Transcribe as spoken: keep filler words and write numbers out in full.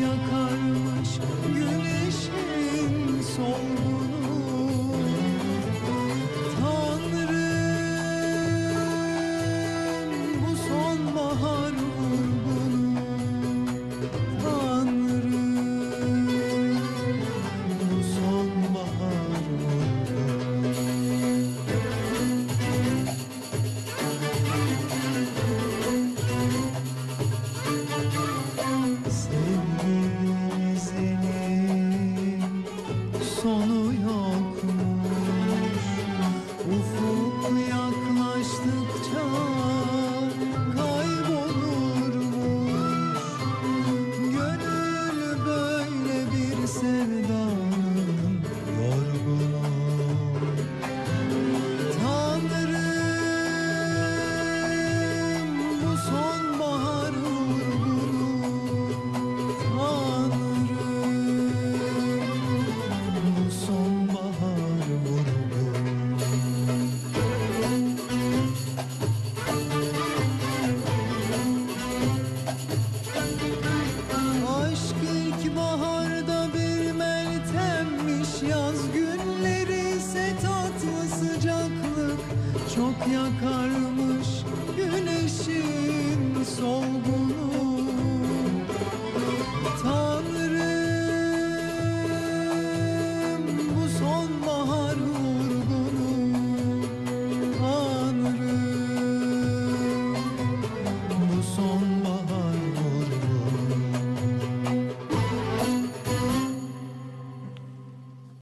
yok.